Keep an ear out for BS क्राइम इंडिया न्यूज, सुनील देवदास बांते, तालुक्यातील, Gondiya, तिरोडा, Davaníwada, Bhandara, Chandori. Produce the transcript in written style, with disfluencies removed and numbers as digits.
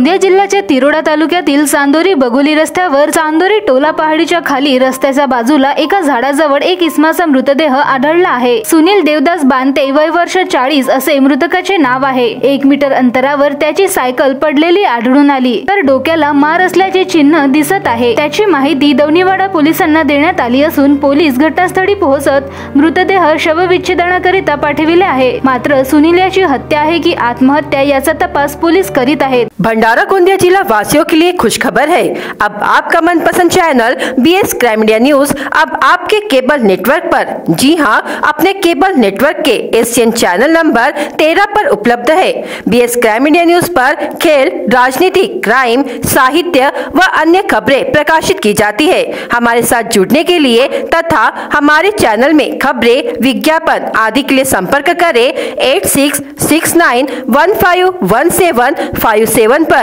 गोंदिया जिल्ह्याच्या तिरोडा तालुक्यातील चांदोरी बगोली रस्त्यावर चांदोरी टोला पहाडीच्या खाली रस्त्याच्या बाजूला एका झाडाजवळ एक इसमाचा मृतदेह आढळला आहे। सुनील देवदास बांते वय वर्ष 40 असे मृतकाचे नाव आहे। 1 मीटर अंतरावर त्याची सायकल पडलेली आढळून आली, तर डोक्याला मार असल्याचे चिन्ह दिसत आहे। त्याची माहिती दवनीवाडा पोलिसांना देण्यात आली असून पोलीस घटनास्थळी पोहोचत मृतदेह शवविच्छेदनाकरिता पाठविले आहे। मात्र सुनील याची हत्या आहे की आत्महत्या याचा तपास पोलीस करीत आहेत। भंडारा गोंदिया जिला वासियों के लिए खुश खबर है। अब आपका मनपसंद channel BS क्राइम इंडिया न्यूज अब आपके केबल नेटवर्क पर, जी हाँ, अपने केबल नेटवर्क के एशियन चैनल नंबर 13 पर उपलब्ध है। BS क्राइम इंडिया न्यूज पर खेल, राजनीति, क्राइम, साहित्य व अन्य खबरें प्रकाशित की जाती है। हमारे साथ जुड़ने के लिए तथा हमारे चैनल में खबरें, विज्ञापन आदि के लिए संपर्क करें 8669151757 पर।